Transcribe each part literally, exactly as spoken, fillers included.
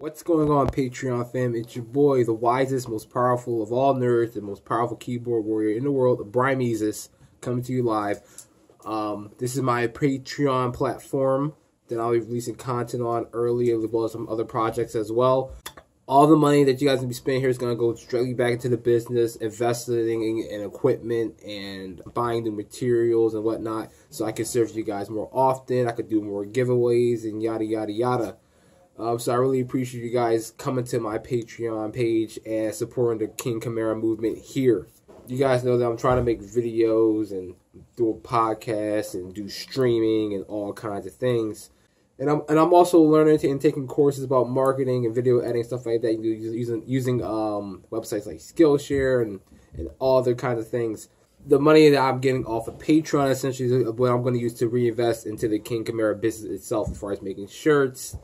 What's going on, Patreon fam? It's your boy, the wisest, most powerful of all nerds, the most powerful keyboard warrior in the world, Brimezus, coming to you live. Um, this is my Patreon platform that I'll be releasing content on early, as well as some other projects as well. All the money that you guys gonna be spending here is gonna go directly back into the business, investing in equipment and buying the materials and whatnot, so I can serve you guys more often. I could do more giveaways and yada yada yada. Um, so I really appreciate you guys coming to my Patreon page and supporting the Queen Kamara movement here. You guys know that I'm trying to make videos and do a podcast and do streaming and all kinds of things. And I'm and I'm also learning to, and taking courses about marketing and video editing, stuff like that, using using um, websites like Skillshare and, and all other kinds of things. The money that I'm getting off of Patreon essentially is what I'm going to use to reinvest into the Queen Kamara business itself, as far as making shirts,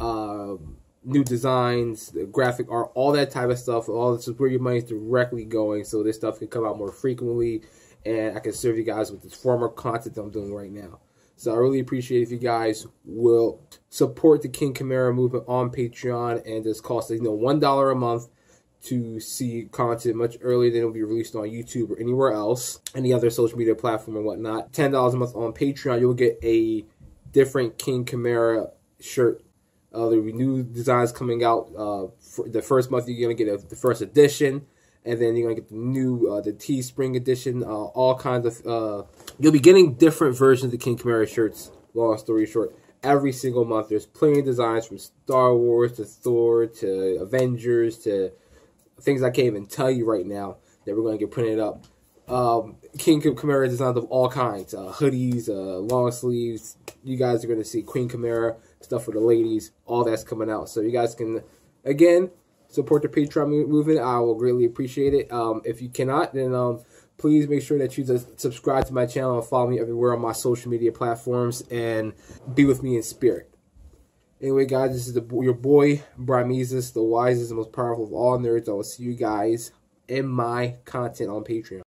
Uh, new designs, graphic art, all that type of stuff. All this is where your money is directly going, so this stuff can come out more frequently, and I can serve you guys with this former content that I'm doing right now. So I really appreciate if you guys will support the Queen Kamara movement on Patreon, and this costs, you know, one dollar a month to see content much earlier than it'll be released on YouTube or anywhere else, any other social media platform and whatnot. Ten dollars a month on Patreon, you'll get a different Queen Kamara shirt. Uh, there'll be new designs coming out. Uh, for the first month, you're going to get a, the first edition, and then you're going to get the new, uh, the Teespring edition, uh, all kinds of, uh, you'll be getting different versions of the Queen Kamara shirts, long story short, every single month. There's plenty of designs, from Star Wars to Thor to Avengers to things I can't even tell you right now, that we're going to get printed up. Um, Queen Kamara designs of all kinds, uh, hoodies, uh, long sleeves. You guys are going to see Queen Kamara stuff for the ladies. All that's coming out, so you guys can, again, support the Patreon movement. I will greatly appreciate it. Um, if you cannot, then um, please make sure that you just subscribe to my channel and follow me everywhere on my social media platforms, and be with me in spirit. Anyway, guys, this is the, your boy Brimezus, the wisest and most powerful of all nerds. I will see you guys in my content on Patreon.